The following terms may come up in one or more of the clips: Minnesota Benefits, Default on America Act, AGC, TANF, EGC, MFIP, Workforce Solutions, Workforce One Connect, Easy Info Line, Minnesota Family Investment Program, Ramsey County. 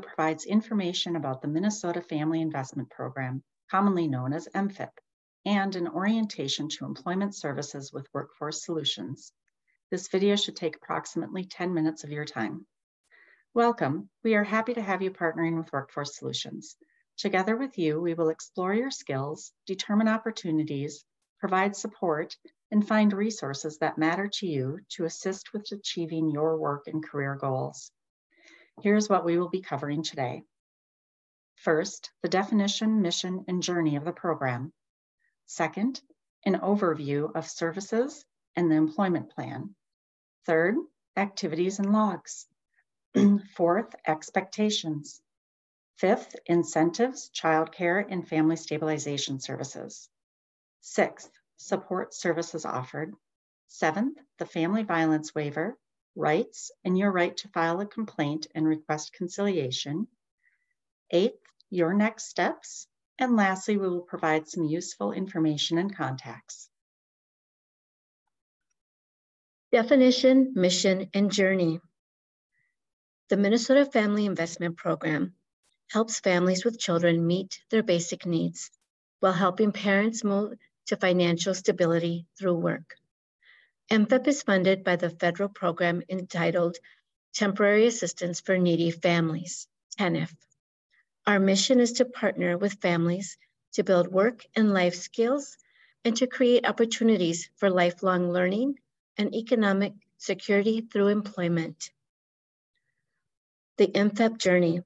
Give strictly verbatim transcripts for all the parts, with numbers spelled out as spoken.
provides information about the Minnesota Family Investment Program, commonly known as M F I P, and an orientation to employment services with Workforce Solutions. This video should take approximately ten minutes of your time. Welcome. We are happy to have you partnering with Workforce Solutions. Together with you, we will explore your skills, determine opportunities, provide support, and find resources that matter to you to assist with achieving your work and career goals. Here's what we will be covering today. First, the definition, mission, and journey of the program. Second, an overview of services and the employment plan. Third, activities and logs. Fourth, expectations. Fifth, incentives, childcare, and family stabilization services. Sixth, support services offered. Seventh, the family violence waiver, rights, and your right to file a complaint and request conciliation. Eighth, your next steps. And lastly, we will provide some useful information and contacts. Definition, mission, and journey. The Minnesota Family Investment Program helps families with children meet their basic needs while helping parents move to financial stability through work. M F I P is funded by the federal program entitled Temporary Assistance for Needy Families, T A N F. Our mission is to partner with families to build work and life skills and to create opportunities for lifelong learning and economic security through employment. The M F I P journey.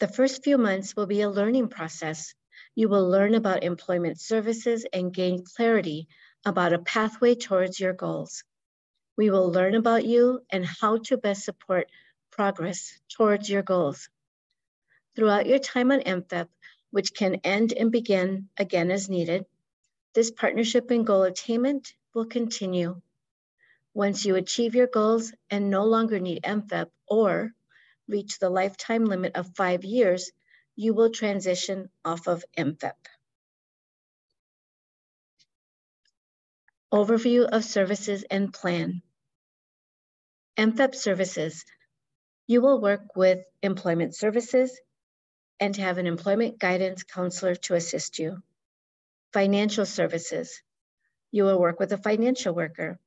The first few months will be a learning process. You will learn about employment services and gain clarity about a pathway towards your goals. We will learn about you and how to best support progress towards your goals. Throughout your time on M F I P, which can end and begin again as needed, this partnership and goal attainment will continue. Once you achieve your goals and no longer need M F I P or reach the lifetime limit of five years, you will transition off of M F I P. Overview of services and plan. M F I P services. You will work with employment services and have an employment guidance counselor to assist you. Financial services. You will work with a financial worker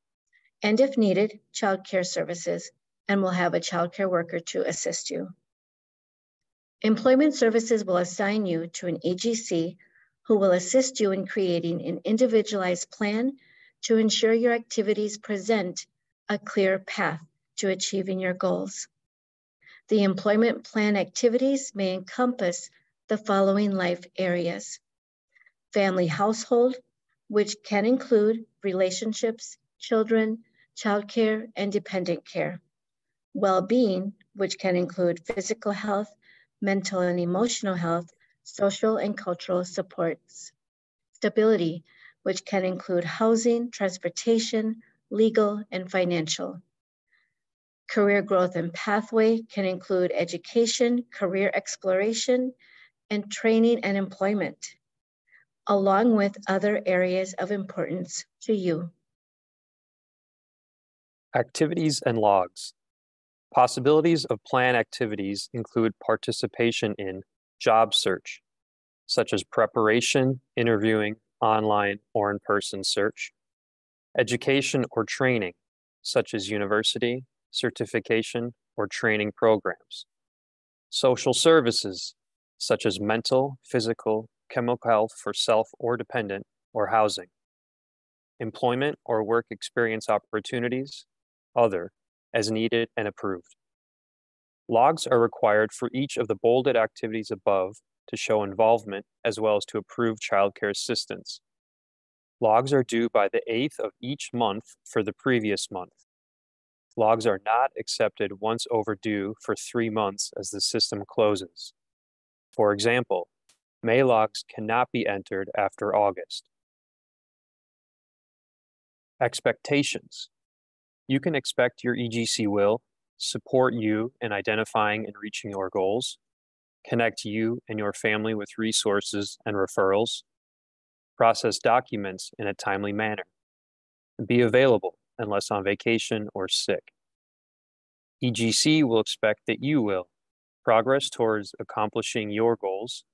and, if needed, child care services, and will have a child care worker to assist you. Employment services will assign you to an A G C who will assist you in creating an individualized plan to ensure your activities present a clear path to achieving your goals. The employment plan activities may encompass the following life areas: family household, which can include relationships, children, child care, and dependent care; well-being, which can include physical health, mental and emotional health, social and cultural supports; stability, which can include housing, transportation, legal, and financial; career growth and pathway can include education, career exploration, and training and employment, along with other areas of importance to you. Activities and logs. Possibilities of plan activities include participation in job search, such as preparation, interviewing, online or in-person search; education or training, such as university, certification, or training programs; social services, such as mental, physical, chemical health for self or dependent, or housing; employment or work experience opportunities, other, as needed and approved. Logs are required for each of the bolded activities above to show involvement as well as to approve childcare assistance. Logs are due by the eighth of each month for the previous month. Logs are not accepted once overdue for three months as the system closes. For example, May logs cannot be entered after August. Expectations. You can expect your E G C will support you in identifying and reaching your goals, connect you and your family with resources and referrals, process documents in a timely manner, and be available unless on vacation or sick. E G C will expect that you will progress towards accomplishing your goals.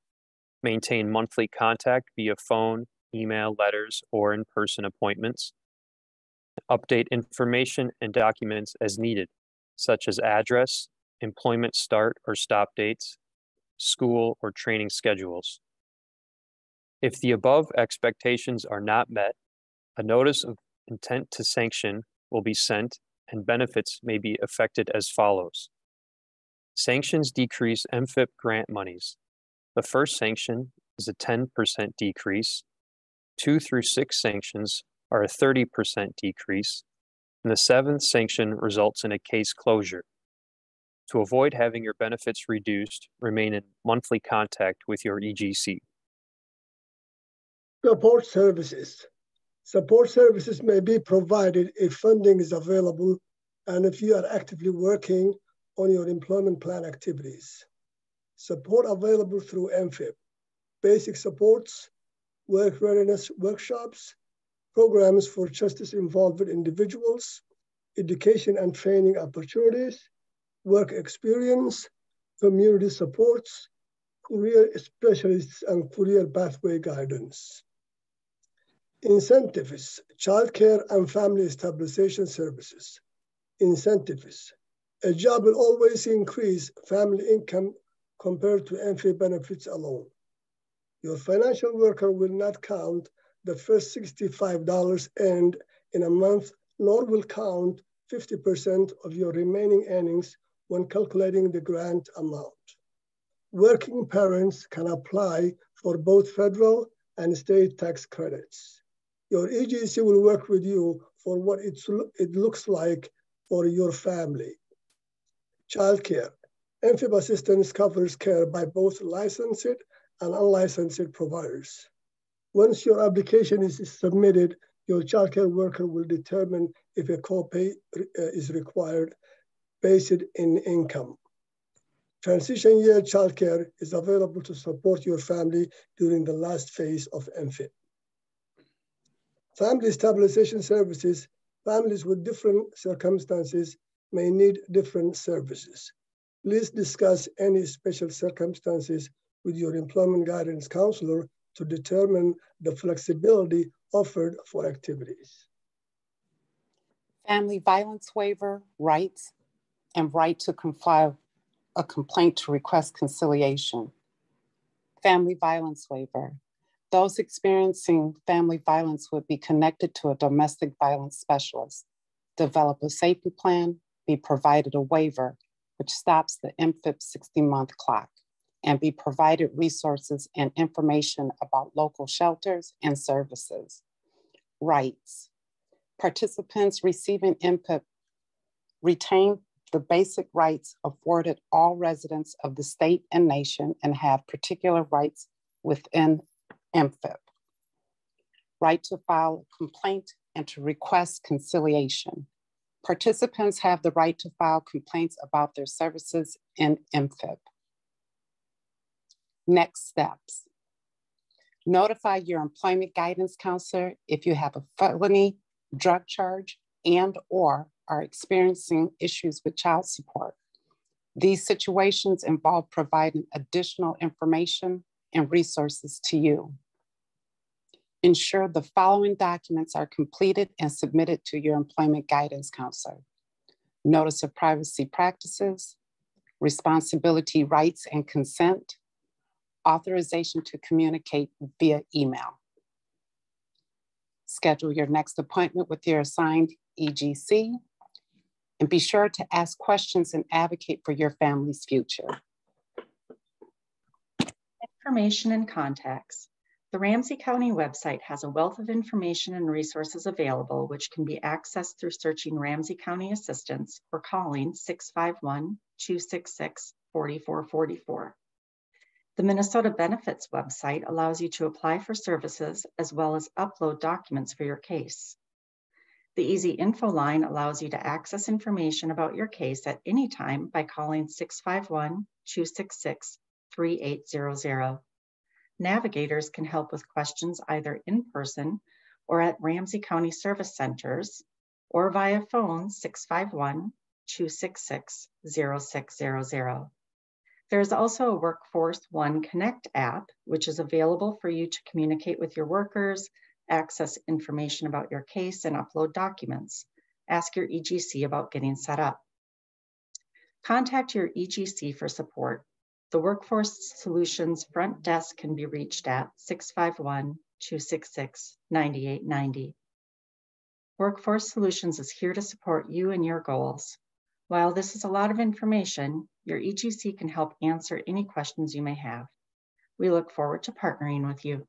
Maintain monthly contact via phone, email, letters, or in-person appointments. Update information and documents as needed, such as address, employment start or stop dates, school or training schedules. If the above expectations are not met, a notice of intent to sanction will be sent and benefits may be affected as follows. Sanctions decrease M F I P grant monies. The first sanction is a ten percent decrease. Two through six sanctions are a thirty percent decrease, and the seventh sanction results in a case closure. To avoid having your benefits reduced, remain in monthly contact with your E G C. Support services. Support services may be provided if funding is available and if you are actively working on your employment plan activities. Support available through M F I P, basic supports, work readiness workshops, programs for justice-involved individuals, education and training opportunities, work experience, community supports, career specialists, and career pathway guidance. Incentives, childcare and family stabilization services. Incentives, a job will always increase family income compared to M F I P benefits alone. Your financial worker will not count the first sixty-five dollars earned in a month, nor will count fifty percent of your remaining earnings when calculating the grant amount. Working parents can apply for both federal and state tax credits. Your E G C will work with you for what it's, it looks like for your family. Childcare. M F I P assistance covers care by both licensed and unlicensed providers. Once your application is submitted, your childcare worker will determine if a copay is required based in income. Transition year childcare is available to support your family during the last phase of M F I P. Family stabilization services. Families with different circumstances may need different services. Please discuss any special circumstances with your employment guidance counselor to determine the flexibility offered for activities. Family violence waiver rights and right to file a complaint to request conciliation. Family violence waiver. Those experiencing family violence would be connected to a domestic violence specialist, develop a safety plan, be provided a waiver, which stops the M F I P sixty month clock, and be provided resources and information about local shelters and services. Rights. Participants receiving M F I P retain the basic rights afforded all residents of the state and nation and have particular rights within M F I P. Right to file a complaint and to request conciliation. Participants have the right to file complaints about their services in M F I P. Next steps. Notify your employment guidance counselor if you have a felony, drug charge, and or are experiencing issues with child support. These situations involve providing additional information and resources to you. Ensure the following documents are completed and submitted to your employment guidance counselor. Notice of privacy practices, responsibility rights and consent, authorization to communicate via email. Schedule your next appointment with your assigned E G C, and be sure to ask questions and advocate for your family's future. Information and contacts. The Ramsey County website has a wealth of information and resources available, which can be accessed through searching Ramsey County Assistance or calling six five one, two six six, four four four four. The Minnesota Benefits website allows you to apply for services as well as upload documents for your case. The Easy Info Line allows you to access information about your case at any time by calling six five one, two six six, three eight zero zero. Navigators can help with questions either in person or at Ramsey County Service Centers or via phone six five one, two six six, zero six zero zero. There's also a Workforce One Connect app, which is available for you to communicate with your workers, access information about your case, and upload documents. Ask your E G C about getting set up. Contact your E G C for support. The Workforce Solutions front desk can be reached at six five one, two six six, nine eight nine zero. Workforce Solutions is here to support you and your goals. While this is a lot of information, your E G C can help answer any questions you may have. We look forward to partnering with you.